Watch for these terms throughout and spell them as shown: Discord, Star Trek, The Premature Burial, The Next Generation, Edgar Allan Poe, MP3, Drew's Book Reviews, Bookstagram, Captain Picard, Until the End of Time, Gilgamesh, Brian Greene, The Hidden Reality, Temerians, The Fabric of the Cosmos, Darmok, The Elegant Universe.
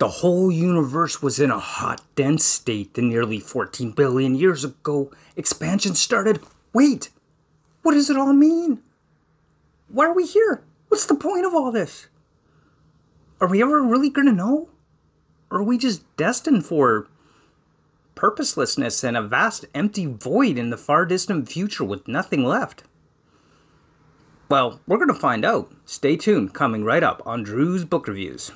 The whole universe was in a hot, dense state, and nearly 14 billion years ago, expansion started. Wait, what does it all mean? Why are we here? What's the point of all this? Are we ever really going to know? Or are we just destined for purposelessness and a vast empty void in the far distant future with nothing left? Well, we're going to find out. Stay tuned, coming right up on Drew's Book Reviews.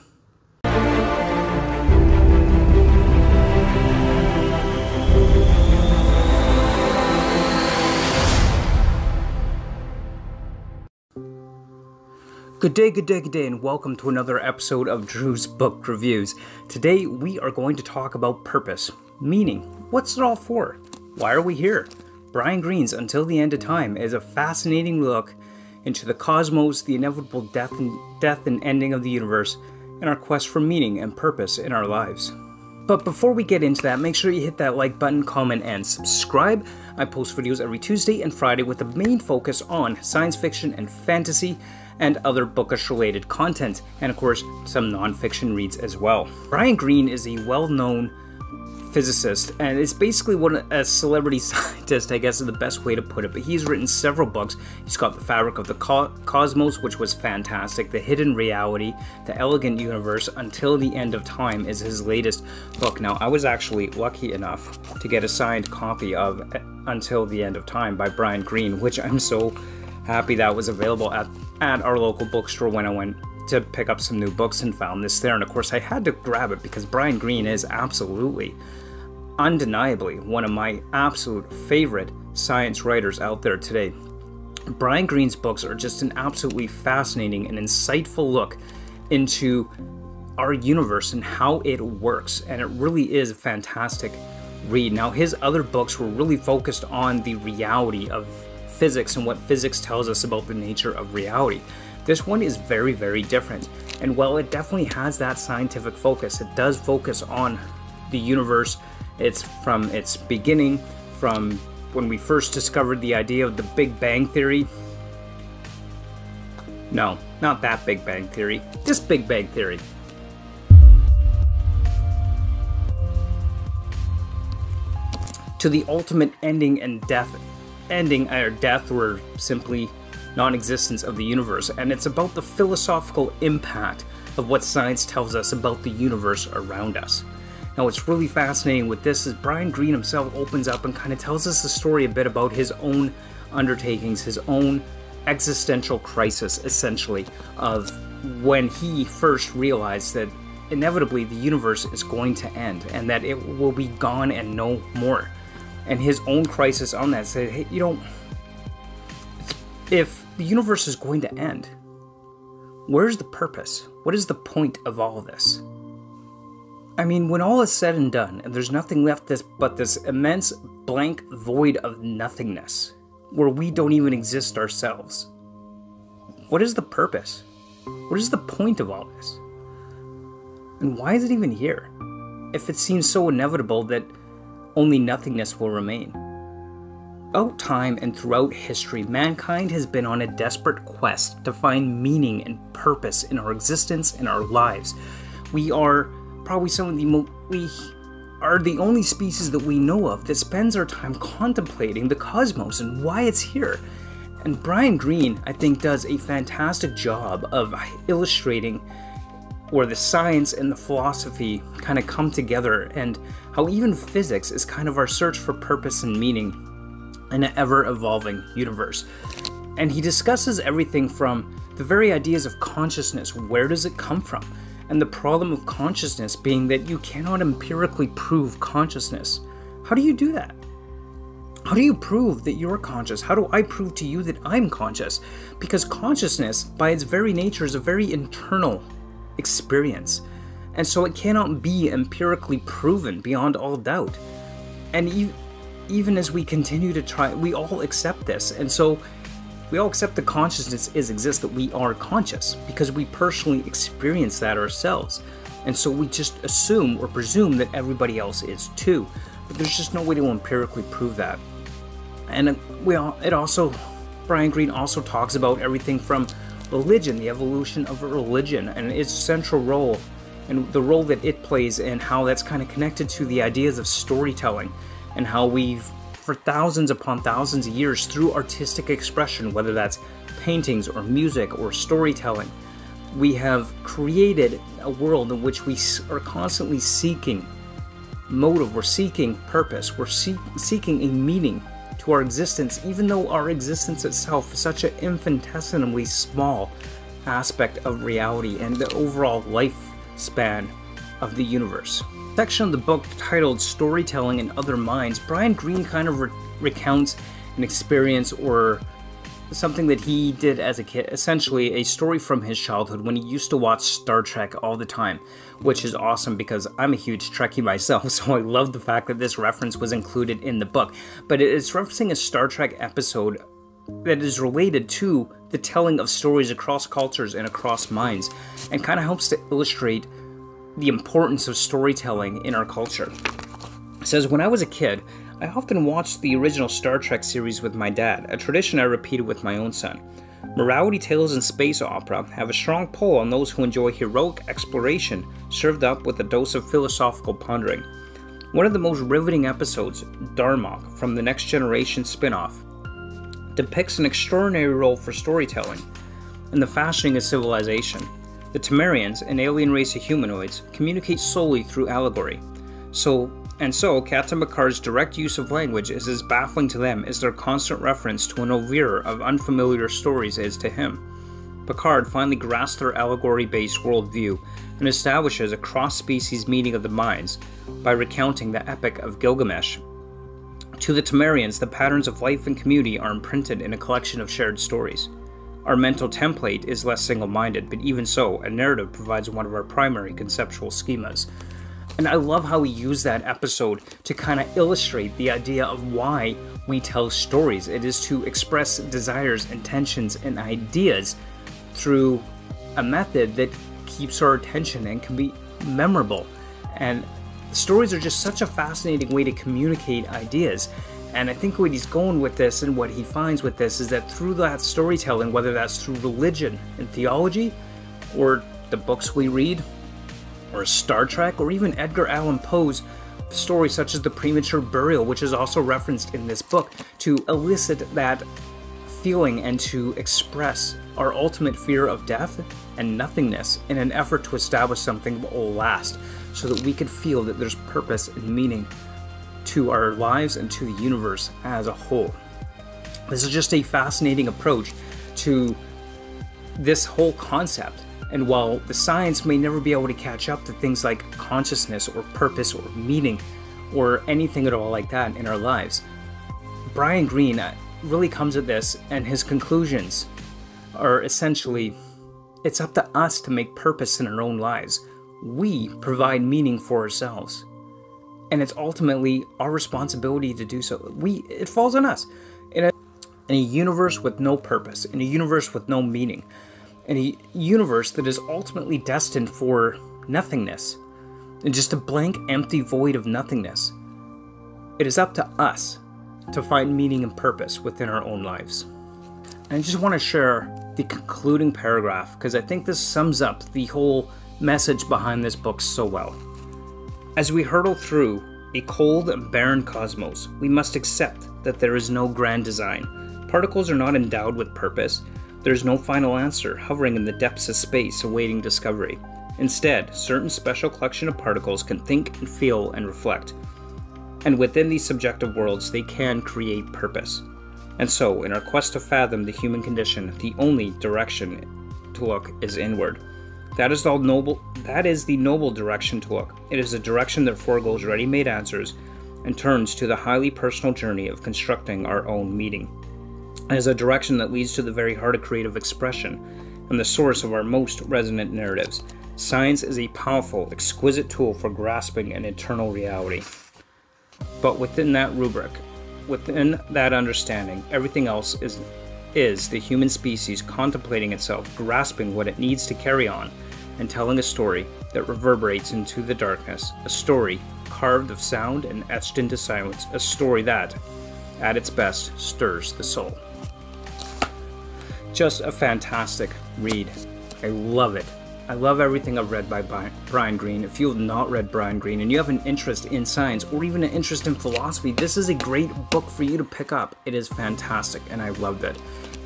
Good day, and welcome to another episode of Drew's Book Reviews. Today, we are going to talk about purpose, meaning, what's it all for? Why are we here? Brian Greene's Until the End of Time is a fascinating look into the cosmos, the inevitable death and ending of the universe, and our quest for meaning and purpose in our lives. But before we get into that, make sure you hit that like button, comment, and subscribe. I post videos every Tuesday and Friday with a main focus on science fiction and fantasy, and other bookish related content, and of course some non-fiction reads as well. Brian Greene is a well-known physicist, and it's basically what a celebrity scientist, I guess, is the best way to put it, but he's written several books. He's got The Fabric of the Cosmos, which was fantastic, The Hidden Reality, The Elegant Universe, Until the End of Time is his latest book. Now, I was actually lucky enough to get a signed copy of Until the End of Time by Brian Greene, which I'm so happy that was available at our local bookstore when I went to pick up some new books and found this there. And of course I had to grab it because Brian Greene is absolutely, undeniably, one of my absolute favorite science writers out there today. Brian Greene's books are just an absolutely fascinating and insightful look into our universe and how it works. And it really is a fantastic read. Now, his other books were really focused on the reality of physics and what physics tells us about the nature of reality. This one is very, very different. And while it definitely has that scientific focus, it does focus on the universe. It's from its beginning, from when we first discovered the idea of the Big Bang Theory. No, not that Big Bang Theory, this Big Bang Theory. To the ultimate ending and death. Ending or death, or simply non-existence of the universe, and it's about the philosophical impact of what science tells us about the universe around us. Now, what's really fascinating with this is Brian Greene himself opens up and kind of tells us the story a bit about his own undertakings, his own existential crisis, essentially, of when he first realized that inevitably the universe is going to end and that it will be gone and no more. And his own crisis on that said, hey, you know, if the universe is going to end, where's the purpose? What is the point of all this? I mean, when all is said and done, and there's nothing left but this immense blank void of nothingness, where we don't even exist ourselves, what is the purpose? What is the point of all this? And why is it even here, if it seems so inevitable that only nothingness will remain? Throughout time and throughout history, mankind has been on a desperate quest to find meaning and purpose in our existence and our lives. We are probably the only species that we know of that spends our time contemplating the cosmos and why it's here. And Brian Greene, I think, does a fantastic job of illustrating where the science and the philosophy kind of come together, and how even physics is kind of our search for purpose and meaning in an ever-evolving universe. And he discusses everything from the very ideas of consciousness, where does it come from? And the problem of consciousness being that you cannot empirically prove consciousness. How do you do that? How do you prove that you're conscious? How do I prove to you that I'm conscious? Because consciousness, by its very nature, is a very internal experience, and so it cannot be empirically proven beyond all doubt. And even as we continue to try, we all accept this, and so we all accept the consciousness exists, that we are conscious, because we personally experience that ourselves, and so we just assume or presume that everybody else is too, but there's just no way to empirically prove that. And Brian Greene also talks about everything from religion, the evolution of religion, and its central role and the role that it plays and how that's kind of connected to the ideas of storytelling and how we've, for thousands upon thousands of years, through artistic expression, whether that's paintings or music or storytelling, we have created a world in which we are constantly seeking motive, we're seeking purpose, we're seeking a meaning to our existence, even though our existence itself is such an infinitesimally small aspect of reality and the overall lifespan of the universe. The section of the book titled Storytelling in Other Minds, Brian Greene kind of recounts an experience or something that he did as a kid, essentially a story from his childhood when he used to watch Star Trek all the time, which is awesome because I'm a huge Trekkie myself, so I love the fact that this reference was included in the book. But it's referencing a Star Trek episode that is related to the telling of stories across cultures and across minds, and kind of helps to illustrate the importance of storytelling in our culture. It says, when I was a kid, I often watched the original Star Trek series with my dad, a tradition I repeated with my own son. Morality tales and space opera have a strong pull on those who enjoy heroic exploration served up with a dose of philosophical pondering. One of the most riveting episodes, Darmok, from the Next Generation spin-off, depicts an extraordinary role for storytelling in the fashioning of civilization. The Temerians, an alien race of humanoids, communicate solely through allegory. So Captain Picard's direct use of language is as baffling to them as their constant reference to an oeuvre of unfamiliar stories is to him. Picard finally grasps their allegory-based worldview and establishes a cross-species meeting of the minds by recounting the Epic of Gilgamesh. To the Temerians, the patterns of life and community are imprinted in a collection of shared stories. Our mental template is less single-minded, but even so, a narrative provides one of our primary conceptual schemas. And I love how we use that episode to kind of illustrate the idea of why we tell stories. It is to express desires, intentions, and ideas through a method that keeps our attention and can be memorable. And stories are just such a fascinating way to communicate ideas. And I think what he's going with this and what he finds with this is that through that storytelling, whether that's through religion and theology or the books we read, or Star Trek, or even Edgar Allan Poe's stories such as The Premature Burial, which is also referenced in this book, to elicit that feeling and to express our ultimate fear of death and nothingness in an effort to establish something that will last, so that we can feel that there's purpose and meaning to our lives and to the universe as a whole. This is just a fascinating approach to this whole concept. And while the science may never be able to catch up to things like consciousness or purpose or meaning or anything at all like that in our lives, Brian Greene really comes at this, and his conclusions are essentially, it's up to us to make purpose in our own lives. We provide meaning for ourselves. And it's ultimately our responsibility to do so. It falls on us. In a universe with no purpose, in a universe with no meaning, in a universe that is ultimately destined for nothingness, and just a blank, empty void of nothingness, it is up to us to find meaning and purpose within our own lives. And I just want to share the concluding paragraph, because I think this sums up the whole message behind this book so well. As we hurtle through a cold and barren cosmos, we must accept that there is no grand design. Particles are not endowed with purpose. There is no final answer hovering in the depths of space awaiting discovery. Instead, certain special collection of particles can think and feel and reflect. And within these subjective worlds, they can create purpose. And so, in our quest to fathom the human condition, the only direction to look is inward. That is the noble direction to look. It is a direction that foregoes ready-made answers and turns to the highly personal journey of constructing our own meaning. It is a direction that leads to the very heart of creative expression and the source of our most resonant narratives. Science is a powerful, exquisite tool for grasping an eternal reality. But within that rubric, within that understanding, everything else is the human species contemplating itself, grasping what it needs to carry on, and telling a story that reverberates into the darkness, a story carved of sound and etched into silence, a story that, at its best, stirs the soul. Just a fantastic read. I love it. I love everything I've read by Brian Greene. If you have not read Brian Greene and you have an interest in science or even an interest in philosophy, this is a great book for you to pick up. It is fantastic and I loved it.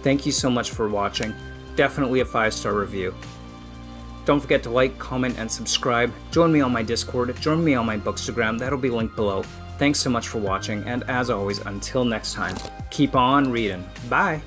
Thank you so much for watching. Definitely a 5-star review. Don't forget to like, comment, and subscribe. Join me on my Discord. Join me on my Bookstagram. That'll be linked below. Thanks so much for watching, and as always, until next time, keep on reading. Bye!